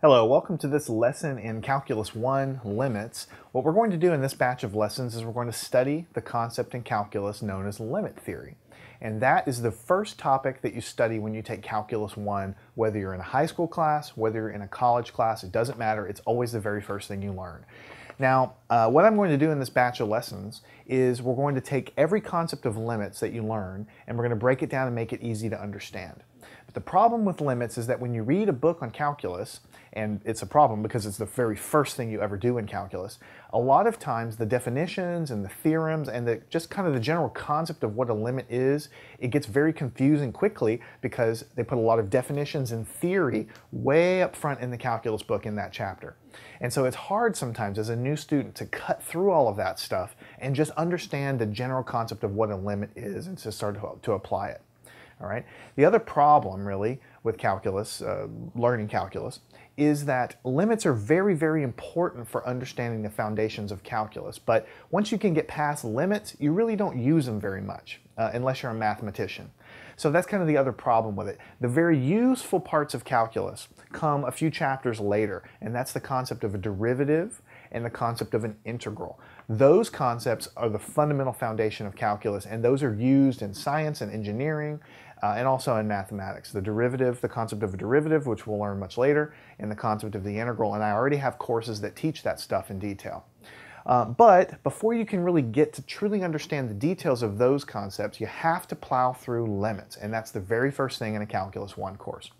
Hello, welcome to this lesson in Calculus 1, Limits. What we're going to do in this batch of lessons is we're going to study the concept in calculus known as limit theory. And that is the first topic that you study when you take Calculus 1, whether you're in a high school class, whether you're in a college class, it doesn't matter, it's always the very first thing you learn. Now, what I'm going to do in this batch of lessons is we're going to take every concept of limits that you learn and we're going to break it down and make it easy to understand. But the problem with limits is that when you read a book on calculus, and it's a problem because it's the very first thing you ever do in calculus, a lot of times the definitions and the theorems and just kind of the general concept of what a limit is, it gets very confusing quickly because they put a lot of definitions and theory way up front in the calculus book in that chapter. And so it's hard sometimes as a new student to cut through all of that stuff and just understand the general concept of what a limit is and to start to apply it. All right. The other problem really with calculus, learning calculus, is that limits are very, very important for understanding the foundations of calculus. But once you can get past limits, you really don't use them very much unless you're a mathematician. So that's kind of the other problem with it. The very useful parts of calculus come a few chapters later, and that's the concept of a derivative and the concept of an integral. Those concepts are the fundamental foundation of calculus, and those are used in science and engineering and also in mathematics. The derivative, the concept of a derivative, which we'll learn much later, and the concept of the integral, and I already have courses that teach that stuff in detail. But before you can really get to truly understand the details of those concepts, you have to plow through limits, and that's the very first thing in a Calculus 1 course.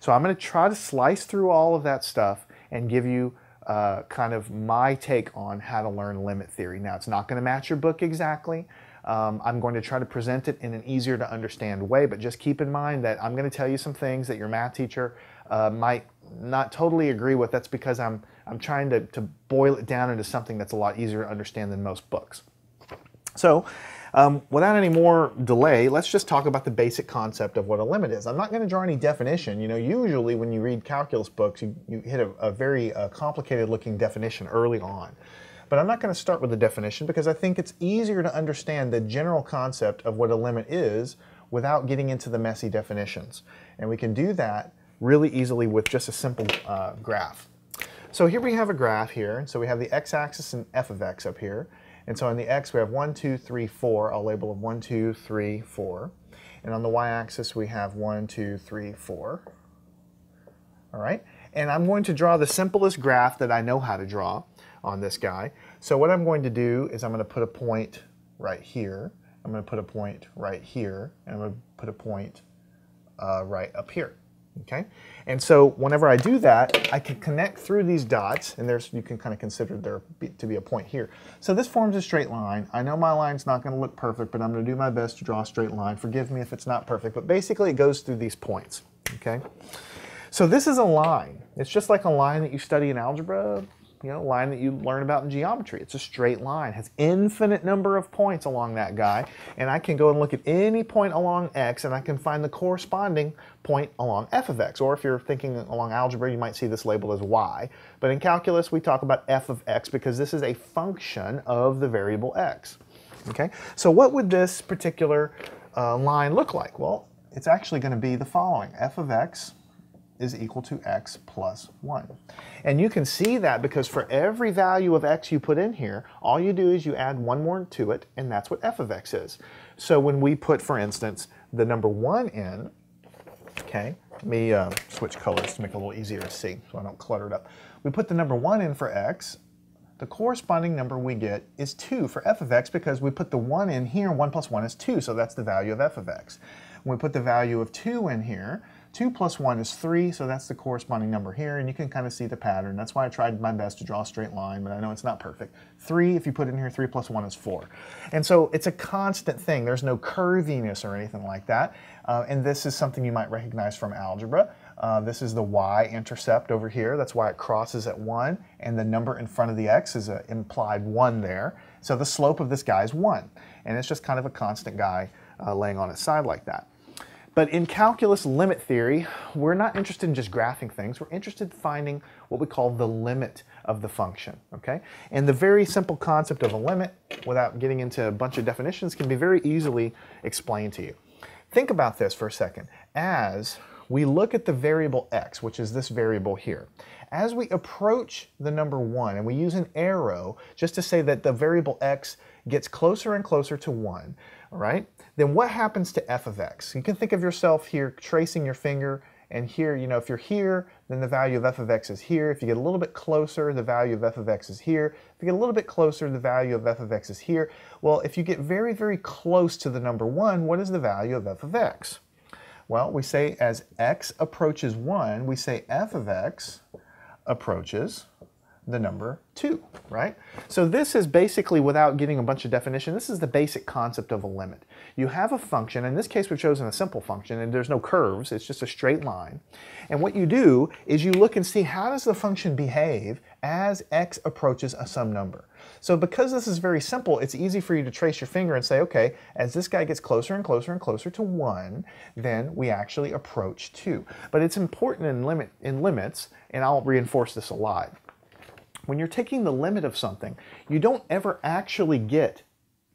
So I'm going to try to slice through all of that stuff and give you kind of my take on how to learn limit theory. Now, it's not going to match your book exactly. I'm going to try to present it in an easier to understand way, but just keep in mind that I'm going to tell you some things that your math teacher might not totally agree with. That's because I'm trying to boil it down into something that's a lot easier to understand than most books. So without any more delay, let's just talk about the basic concept of what a limit is. I'm not going to draw any definition. You know, usually when you read calculus books, you hit a very complicated looking definition early on. But I'm not going to start with a definition because I think it's easier to understand the general concept of what a limit is without getting into the messy definitions. And we can do that really easily with just a simple graph. So here we have a graph here. So we have the x-axis and f of x up here. And so on the x, we have 1, 2, 3, 4. I'll label them 1, 2, 3, 4. And on the y-axis, we have 1, 2, 3, 4. All right. And I'm going to draw the simplest graph that I know how to draw on this guy. So what I'm going to do is I'm going to put a point right here. I'm going to put a point right here. And I'm going to put a point right up here. Okay. And so whenever I do that, I can connect through these dots, and you can kind of consider there to be a point here. So this forms a straight line. I know my line's not going to look perfect, but I'm going to do my best to draw a straight line. Forgive me if it's not perfect, but basically it goes through these points. Okay. So this is a line. It's just like a line that you study in algebra, you know, a line that you learn about in geometry. It's a straight line. It has infinite number of points along that guy, and I can go and look at any point along x, and I can find the corresponding point along f of x. Or if you're thinking along algebra, you might see this labeled as y. But in calculus, we talk about f of x because this is a function of the variable x. Okay. So what would this particular line look like? Well, it's actually going to be the following. F of x is equal to x plus 1. And you can see that because for every value of x you put in here, all you do is you add one more to it, and that's what f of x is. So when we put, for instance, the number 1 in, okay, let me switch colors to make it a little easier to see so I don't clutter it up. We put the number 1 in for x, the corresponding number we get is 2 for f of x because we put the 1 in here, 1 plus 1 is 2, so that's the value of f of x. When we put the value of 2 in here, 2 plus 1 is 3, so that's the corresponding number here, and you can kind of see the pattern. That's why I tried my best to draw a straight line, but I know it's not perfect. 3, if you put in here, 3 plus 1 is 4. And so it's a constant thing. There's no curviness or anything like that. And this is something you might recognize from algebra. This is the y-intercept over here. That's why it crosses at 1, and the number in front of the x is an implied 1 there. So the slope of this guy is 1, and it's just kind of a constant guy laying on its side like that. But in calculus limit theory, we're not interested in just graphing things. We're interested in finding what we call the limit of the function, okay? And the very simple concept of a limit, without getting into a bunch of definitions, can be very easily explained to you. Think about this for a second. As we look at the variable x, which is this variable here. As we approach the number 1, and we use an arrow just to say that the variable x gets closer and closer to 1, all right, then what happens to f of x? You can think of yourself here tracing your finger, and here, you know, if you're here, then the value of f of x is here. If you get a little bit closer, the value of f of x is here. If you get a little bit closer, the value of f of x is here. Well, if you get very, very close to the number 1, what is the value of f of x? Well, we say as x approaches 1, we say f of x approaches the number 2, right? So this is basically, without getting a bunch of definition, this is the basic concept of a limit. You have a function, in this case we've chosen a simple function, and there's no curves, it's just a straight line. And what you do is you look and see how does the function behave as x approaches a some number. So because this is very simple, it's easy for you to trace your finger and say, okay, as this guy gets closer and closer and closer to 1, then we actually approach 2. But it's important in limits, and I'll reinforce this a lot. When you're taking the limit of something, you don't ever actually get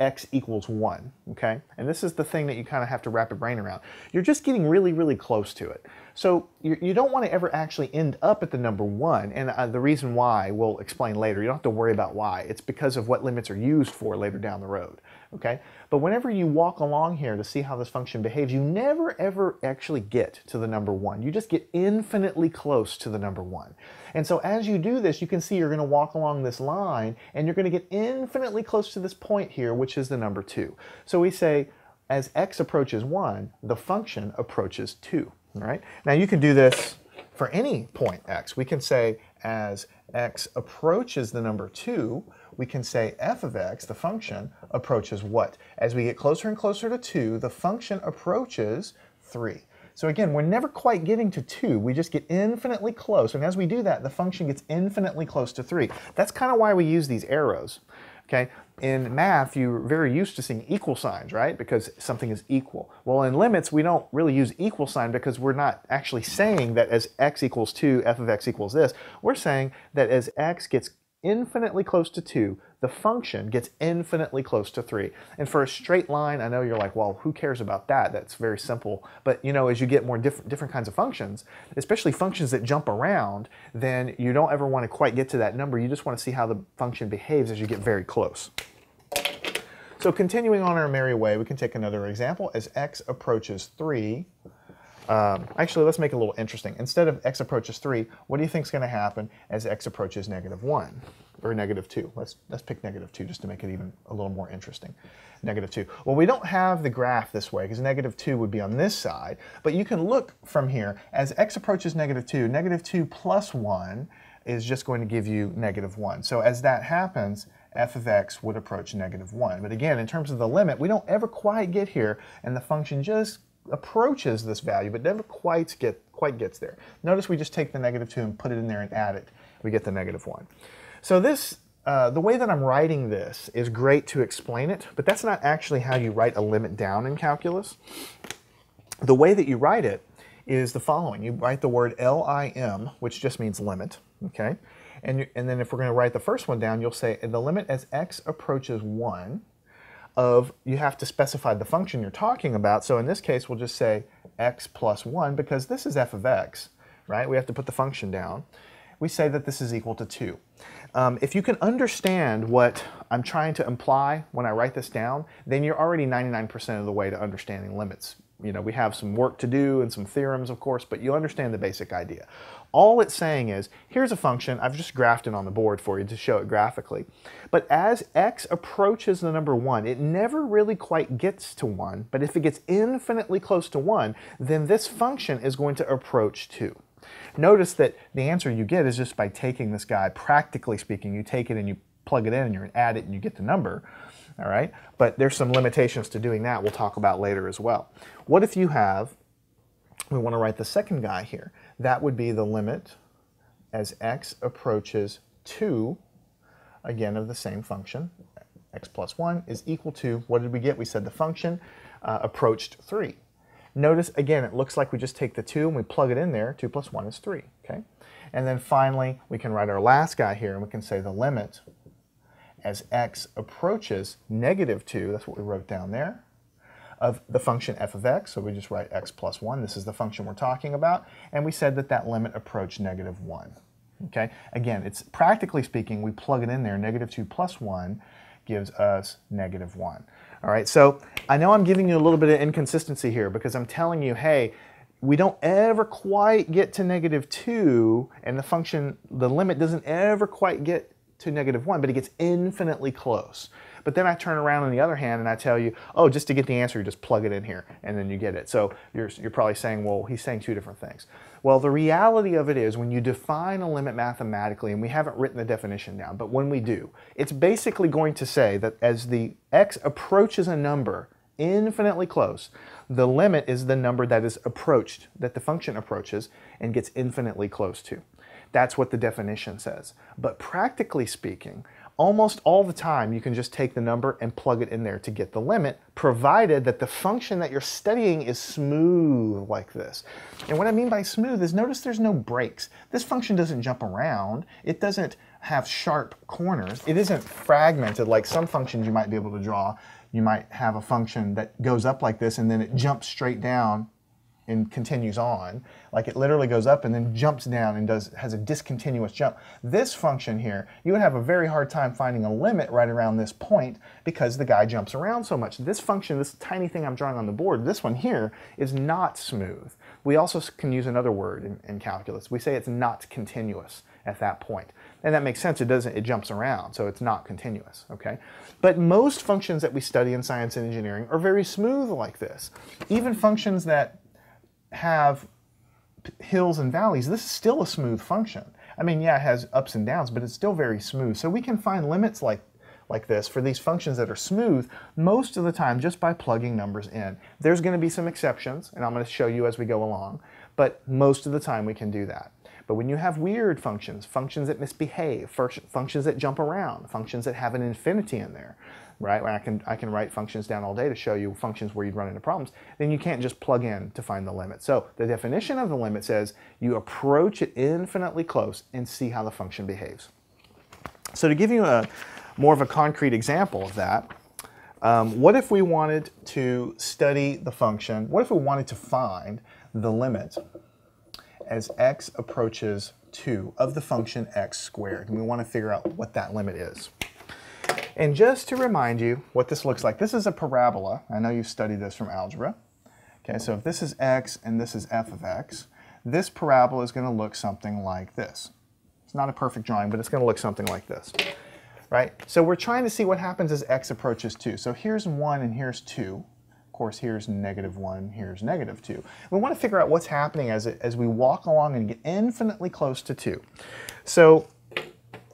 x equals 1, okay? And this is the thing that you kind of have to wrap your brain around. You're just getting really, really close to it. So you don't want to ever actually end up at the number 1, and the reason why we'll explain later. You don't have to worry about why. It's because of what limits are used for later down the road, okay? But whenever you walk along here to see how this function behaves, you never ever actually get to the number 1. You just get infinitely close to the number 1. And so as you do this, you can see you're going to walk along this line, and you're going to get infinitely close to this point here, which is the number 2. So we say, as x approaches 1, the function approaches 2, right? Now you can do this for any point x. We can say, as x approaches the number 2, we can say f of x, the function, approaches what? As we get closer and closer to 2, the function approaches 3. So again, we're never quite getting to 2. We just get infinitely close. And as we do that, the function gets infinitely close to 3. That's kind of why we use these arrows, okay? In math, you're very used to seeing equal signs, right? Because something is equal. Well, in limits, we don't really use equal sign because we're not actually saying that as x equals 2, f of x equals this. We're saying that as x gets infinitely close to 2, the function gets infinitely close to 3. And for a straight line, I know you're like, well, who cares about that? That's very simple. But you know, as you get more different kinds of functions, especially functions that jump around, then you don't ever want to quite get to that number. You just want to see how the function behaves as you get very close. So continuing on our merry way, we can take another example. As x approaches 3, actually, let's make it a little interesting. Instead of x approaches 3, what do you think is going to happen as x approaches negative 1 or negative 2? Let's pick negative 2 just to make it even a little more interesting. Negative 2. Well, we don't have the graph this way because negative 2 would be on this side, but you can look from here. As x approaches negative 2, negative 2 plus 1 is just going to give you negative 1. So as that happens, f of x would approach negative 1. But again, in terms of the limit, we don't ever quite get here, and the function just approaches this value, but never quite gets there. Notice we just take the negative 2 and put it in there and add it. We get the negative 1. So this, the way that I'm writing this is great to explain it, but that's not actually how you write a limit down in calculus. The way that you write it is the following. You write the word LIM, which just means limit, okay? And then if we're going to write the first one down, you'll say the limit as x approaches 1 of, you have to specify the function you're talking about. So in this case, we'll just say x plus 1 because this is f of x, right? We have to put the function down. We say that this is equal to 2. If you can understand what I'm trying to imply when I write this down, then you're already 99% of the way to understanding limits. You know, we have some work to do and some theorems, of course, but you understand the basic idea. All it's saying is, here's a function, I've just graphed it on the board for you to show it graphically. But as x approaches the number 1, it never really quite gets to 1, but if it gets infinitely close to 1, then this function is going to approach 2. Notice that the answer you get is just by taking this guy, practically speaking, you take it and you plug it in and you add it and you get the number. All right, but there's some limitations to doing that we'll talk about later as well. What if you have, we want to write the second guy here. That would be the limit as x approaches 2, again of the same function, x plus 1 is equal to, what did we get? We said the function approached 3. Notice again, it looks like we just take the 2 and we plug it in there, 2 plus 1 is 3, okay? And then finally, we can write our last guy here and we can say the limit as x approaches negative 2, that's what we wrote down there, of the function f of x, so we just write x plus 1. This is the function we're talking about, and we said that that limit approached negative 1. Okay? Again, it's practically speaking, we plug it in there, negative 2 plus 1 gives us negative 1. All right, so I know I'm giving you a little bit of inconsistency here because I'm telling you, hey, we don't ever quite get to negative 2, and the function, the limit doesn't ever quite get to negative 1, but it gets infinitely close. But then I turn around on the other hand and I tell you, oh, just to get the answer, you just plug it in here, and then you get it. So you're probably saying, well, he's saying two different things. Well, the reality of it is when you define a limit mathematically, and we haven't written the definition down, but when we do, it's basically going to say that as the x approaches a number infinitely close, the limit is the number that is approached, that the function approaches and gets infinitely close to. That's what the definition says. But practically speaking, almost all the time you can just take the number and plug it in there to get the limit, provided that the function that you're studying is smooth like this. And what I mean by smooth is notice there's no breaks. This function doesn't jump around. It doesn't have sharp corners. It isn't fragmented like some functions you might be able to draw. You might have a function that goes up like this and then it jumps straight down and continues on, like it literally goes up and then jumps down and has a discontinuous jump. This function here, you would have a very hard time finding a limit right around this point because the guy jumps around so much. This function, this tiny thing I'm drawing on the board, this one here is not smooth. We also can use another word in calculus. We say it's not continuous at that point. And that makes sense, it jumps around, so it's not continuous, okay? But most functions that we study in science and engineering are very smooth like this. Even functions that have hills and valleys, this is still a smooth function. I mean, yeah, it has ups and downs, but it's still very smooth. So we can find limits like this for these functions that are smooth most of the time just by plugging numbers in. There's going to be some exceptions, and I'm going to show you as we go along, but most of the time we can do that. But when you have weird functions, functions that misbehave, functions that jump around, functions that have an infinity in there, right? I can write functions down all day to show you functions where you'd run into problems, then you can't just plug in to find the limit. So the definition of the limit says you approach it infinitely close and see how the function behaves. So to give you a more of a concrete example of that, what if we wanted to study the function, what if we wanted to find the limit as x approaches 2 of the function x squared, and we want to figure out what that limit is. And just to remind you what this looks like, this is a parabola. I know you've studied this from algebra. Okay, so if this is x and this is f of x, this parabola is going to look something like this. It's not a perfect drawing, but it's going to look something like this. Right? So we're trying to see what happens as x approaches 2. So here's 1 and here's 2. Of course, here's negative 1, here's negative 2. We want to figure out what's happening as we walk along and get infinitely close to 2. So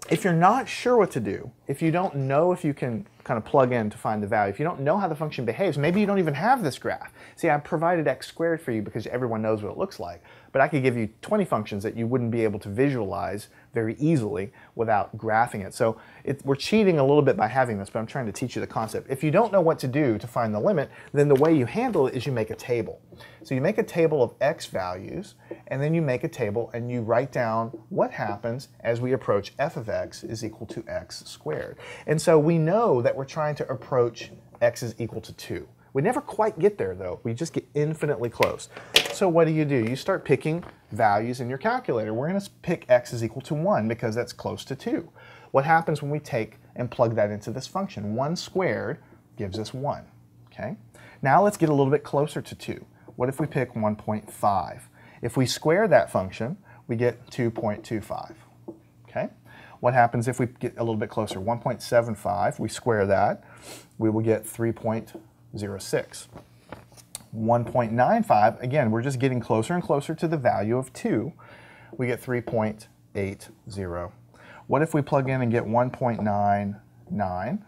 if you're not sure what to do, if you don't know if you can kind of plug in to find the value, if you don't know how the function behaves, maybe you don't even have this graph. See, I provided x squared for you because everyone knows what it looks like, but I could give you 20 functions that you wouldn't be able to visualize very easily without graphing it. So we're cheating a little bit by having this, but I'm trying to teach you the concept. If you don't know what to do to find the limit, then the way you handle it is you make a table. So you make a table of x values, and then you make a table and you write down what happens as we approach f of x is equal to x squared. And so we know that we're trying to approach x is equal to 2. We never quite get there though, we just get infinitely close. So what do? You start picking values in your calculator. We're going to pick x is equal to 1 because that's close to 2. What happens when we take and plug that into this function? 1 squared gives us 1. Okay? Now let's get a little bit closer to 2. What if we pick 1.5? If we square that function, we get 2.25. Okay? What happens if we get a little bit closer? 1.75, we square that, we will get 3.06. 1.95, again, we're just getting closer and closer to the value of 2. We get 3.80. What if we plug in and get 1.99?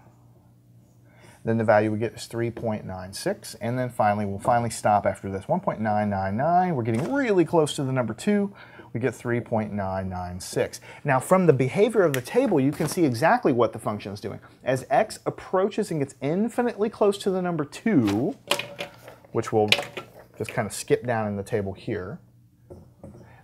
Then the value we get is 3.96. And then finally, we'll finally stop after this. 1.999, we're getting really close to the number 2. We get 3.996. Now from the behavior of the table, you can see exactly what the function is doing. As x approaches and gets infinitely close to the number 2, which we'll just kind of skip down in the table here,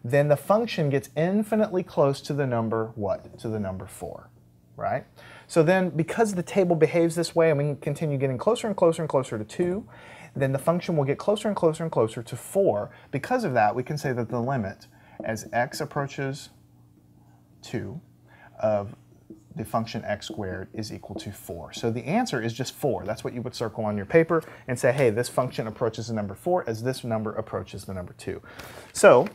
then the function gets infinitely close to the number what? To the number 4, right? So then because the table behaves this way and we can continue getting closer and closer and closer to 2, then the function will get closer and closer and closer to 4. Because of that, we can say that the limit as x approaches 2 of the function x squared is equal to 4. So the answer is just 4. That's what you would circle on your paper and say, hey, this function approaches the number 4 as this number approaches the number 2. So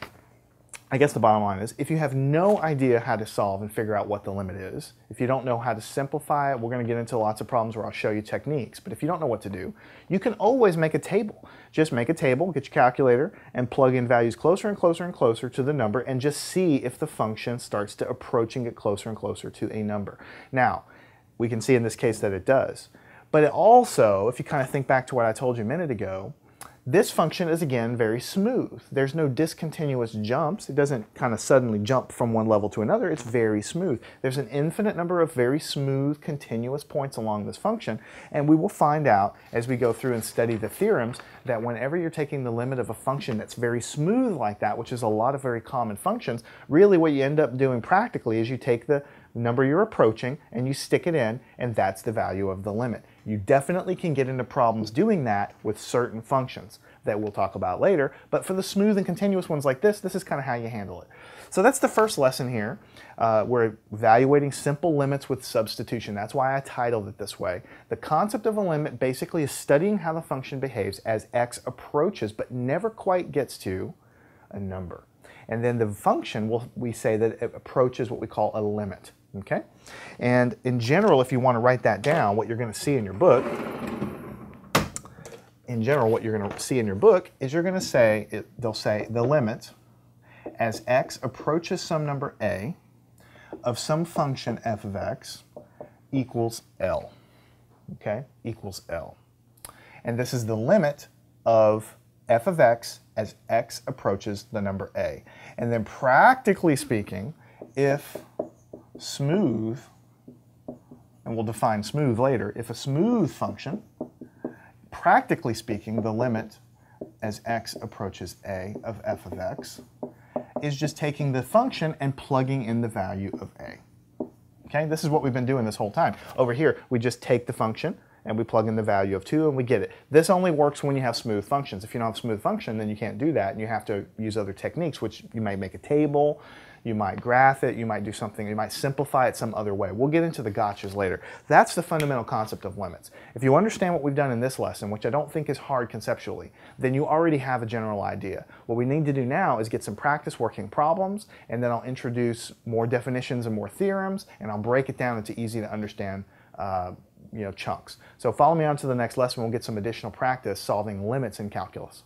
I guess the bottom line is, if you have no idea how to solve and figure out what the limit is, if you don't know how to simplify it, we're going to get into lots of problems where I'll show you techniques, but if you don't know what to do, you can always make a table. Just make a table, get your calculator, and plug in values closer and closer and closer to the number, and just see if the function starts to approaching it closer and closer to a number. Now, we can see in this case that it does, but it also, if you kind of think back to what I told you a minute ago, this function is, again, very smooth. There's no discontinuous jumps. It doesn't kind of suddenly jump from one level to another. It's very smooth. There's an infinite number of very smooth, continuous points along this function, and we will find out as we go through and study the theorems that whenever you're taking the limit of a function that's very smooth like that, which is a lot of very common functions, really what you end up doing practically is you take the number you're approaching and you stick it in, and that's the value of the limit. You definitely can get into problems doing that with certain functions that we'll talk about later, but for the smooth and continuous ones like this, this is kind of how you handle it. So that's the first lesson here. We're evaluating simple limits with substitution. That's why I titled it this way. The concept of a limit basically is studying how the function behaves as x approaches but never quite gets to a number. And then the function, we say that it approaches what we call a limit. Okay? And in general, if you want to write that down, what you're going to see in your book, is you're going to say, they'll say the limit as x approaches some number a of some function f of x equals L. Okay? Equals L. And this is the limit of f of x as x approaches the number a. And then practically speaking, if smooth, and we'll define smooth later, if a smooth function, practically speaking, the limit as x approaches a of f of x is just taking the function and plugging in the value of a. Okay, this is what we've been doing this whole time. Over here, we just take the function and we plug in the value of 2 and we get it. This only works when you have smooth functions. If you don't have a smooth function, then you can't do that and you have to use other techniques, which you might make a table, you might graph it, you might do something, you might simplify it some other way. We'll get into the gotchas later. That's the fundamental concept of limits. If you understand what we've done in this lesson, which I don't think is hard conceptually, then you already have a general idea. What we need to do now is get some practice working problems, and then I'll introduce more definitions and more theorems, and I'll break it down into easy to understand chunks. So follow me on to the next lesson. We'll get some additional practice solving limits in calculus.